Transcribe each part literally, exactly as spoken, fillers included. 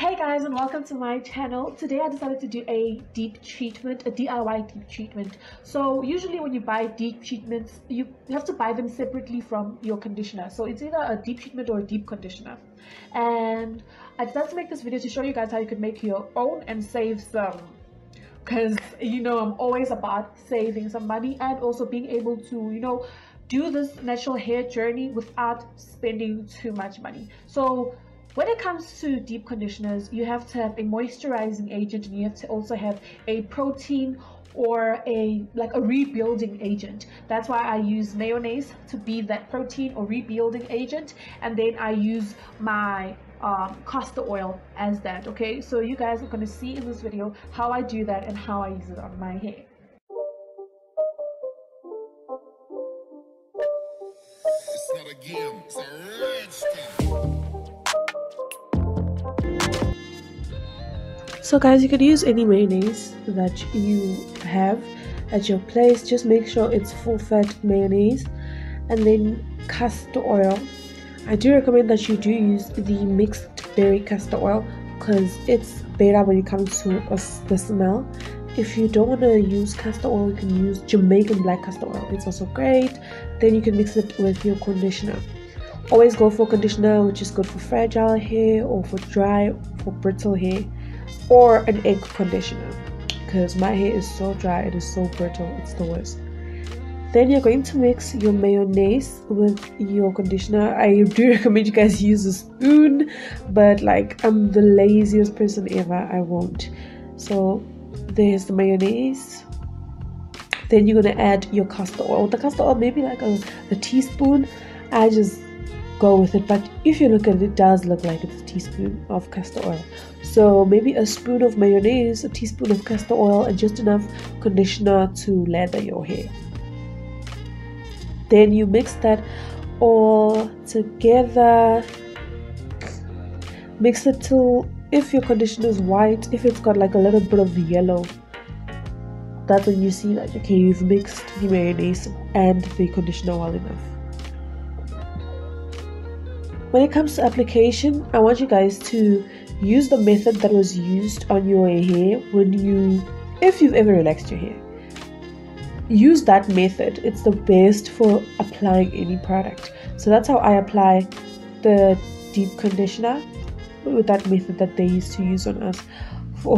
Hey guys, and welcome to my channel. Today I decided to do a deep treatment, a D I Y deep treatment. So usually when you buy deep treatments, you have to buy them separately from your conditioner. So it's either a deep treatment or a deep conditioner. And I decided to make this video to show you guys how you could make your own and save some, because you know I'm always about saving some money and also being able to, you know, do this natural hair journey without spending too much money. So when it comes to deep conditioners, you have to have a moisturizing agent, and you have to also have a protein or a like a rebuilding agent. That's why I use mayonnaise to be that protein or rebuilding agent, and then I use my um, castor oil as that. Okay, so you guys are going to see in this video how I do that and how I use it on my hair. It's not a game, it's a rich game. So guys, you could use any mayonnaise that you have at your place. Just make sure it's full fat mayonnaise, and then castor oil. I do recommend that you do use the mixed berry castor oil because it's better when it comes to the smell. If you don't want to use castor oil, you can use Jamaican black castor oil. It's also great. Then you can mix it with your conditioner. Always go for conditioner which is good for fragile hair or for dry, for brittle hair, or an egg conditioner, because my hair is so dry, it is so brittle, it's the worst. Then you're going to mix your mayonnaise with your conditioner. I do recommend you guys use a spoon, but like I'm the laziest person ever, I won't. So there's the mayonnaise. Then you're going to add your castor oil. The castor oil, maybe like a, a teaspoon. I just go with it, but if you look at it, it does look like it's a teaspoon of castor oil. So maybe a spoon of mayonnaise, a teaspoon of castor oil, and just enough conditioner to lather your hair. Then you mix that all together. Mix it till, if your conditioner is white, if it's got like a little bit of yellow, that's when you see that okay, you've mixed the mayonnaise and the conditioner well enough. When it comes to application, I want you guys to use the method that was used on your hair when you, if you've ever relaxed your hair. Use that method. It's the best for applying any product. So that's how I apply the deep conditioner, with that method that they used to use on us for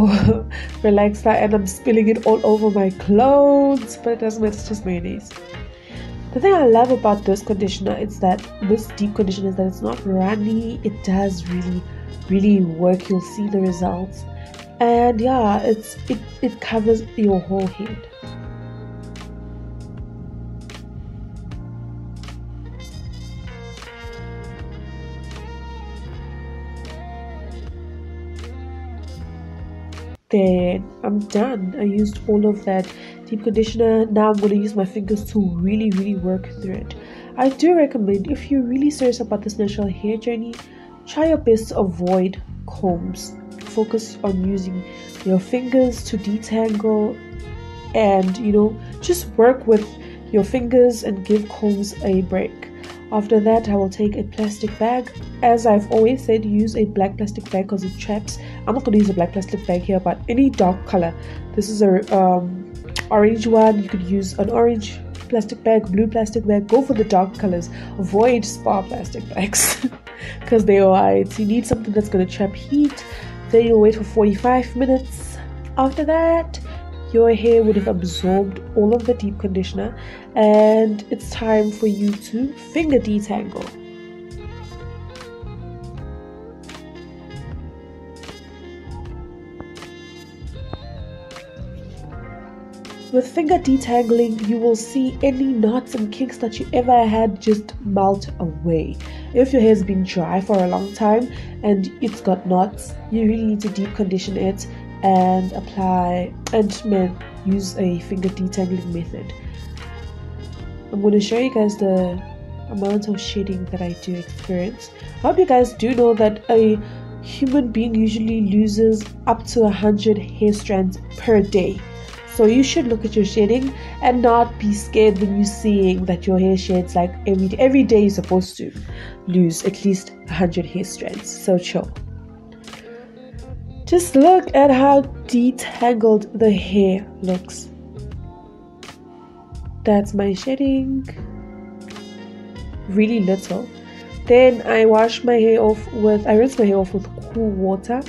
relaxer, and I'm spilling it all over my clothes, but it doesn't matter, it's just mayonnaise. The thing I love about this conditioner is that this deep conditioner is that it's not runny. It does really, really work. You'll see the results, and yeah, it's it it covers your whole head. Then I'm done. I used all of that deep conditioner. Now I'm going to use my fingers to really really work through it. I do recommend, if you're really serious about this natural hair journey, try your best to avoid combs. Focus on using your fingers to detangle, and you know, just work with your fingers and give combs a break. After that, I will take a plastic bag. As I've always said, use a black plastic bag because it traps. I'm not going to use a black plastic bag here, but any dark color. This is a um, orange one. You could use an orange plastic bag, blue plastic bag. Go for the dark colors. Avoid spa plastic bags because they are white. You need something that's going to trap heat. Then you'll wait for forty-five minutes. After that, your hair would have absorbed all of the deep conditioner, and it's time for you to finger detangle. With finger detangling, you will see any knots and kinks that you ever had just melt away. If your hair has been dry for a long time and it's got knots, you really need to deep condition it and apply and man, use a finger detangling method. I'm going to show you guys the amount of shedding that I do experience. I hope you guys do know that a human being usually loses up to one hundred hair strands per day. So you should look at your shedding and not be scared when you're seeing that your hair sheds like every, every day. You're supposed to lose at least one hundred hair strands. So chill. Just look at how detangled the hair looks. That's my shedding. Really little. Then I wash my hair off with, I rinse my hair off with cool water.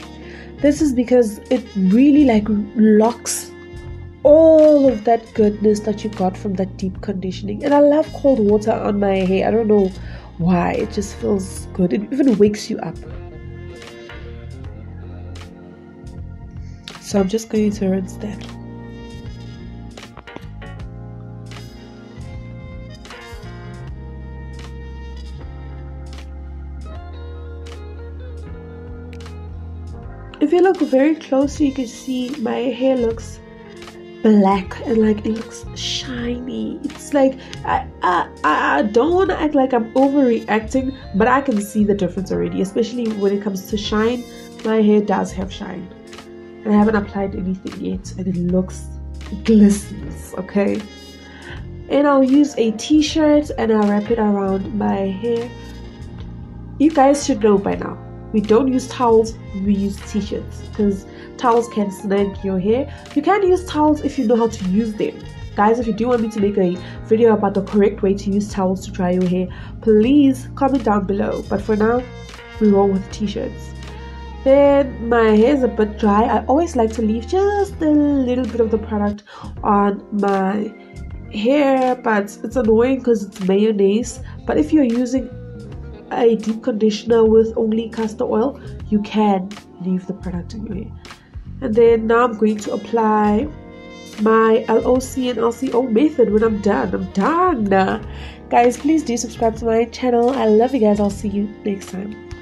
This is because it really like locks all of that goodness that you got from that deep conditioning. And I love cold water on my hair. I don't know why. It just feels good. It even wakes you up. So I'm just going to rinse that. If you look very closely, you can see my hair looks black and like it looks shiny. It's like I, I, I don't want to act like I'm overreacting, but I can see the difference already, especially when it comes to shine. My hair does have shine and I haven't applied anything yet, and it looks, it glistens, okay? And I'll use a t-shirt and I'll wrap it around my hair. You guys should know by now. We don't use towels, we use t-shirts, because towels can snag your hair. You can use towels if you know how to use them. Guys, if you do want me to make a video about the correct way to use towels to dry your hair, please comment down below. But for now, we roll with t-shirts. Then my hair is a bit dry. I always like to leave just a little bit of the product on my hair, but it's annoying because it's mayonnaise. But if you're using a deep conditioner with only castor oil, you can leave the product in your hair. And then now I'm going to apply my L O C and L C O method when I'm done. I'm done. Guys, please do subscribe to my channel. I love you guys. I'll see you next time.